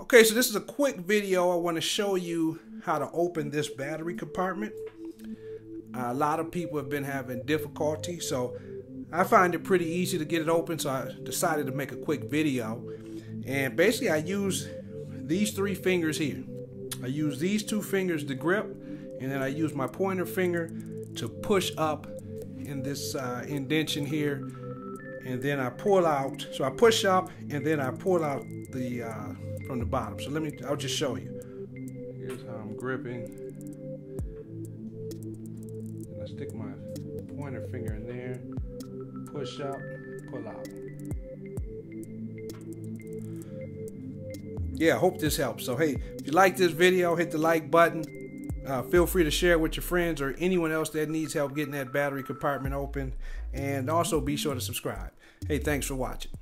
Okay, so this is a quick video. I want to show you how to open this battery compartment. A lot of people have been having difficulty, so I find it pretty easy to get it open, so I decided to make a quick video. And basically I use these three fingers here. I use these two fingers to grip, and then I use my pointer finger to push up in this indention here, and then I pull out. So I push up and then I pull out the from the bottom. So I'll just show you. Here's how I'm gripping. And I stick my pointer finger in there, push up, pull out. Yeah, I hope this helps. So hey, if you like this video, hit the like button. Feel free to share with your friends or anyone else that needs help getting that battery compartment open. And also be sure to subscribe. Hey, thanks for watching.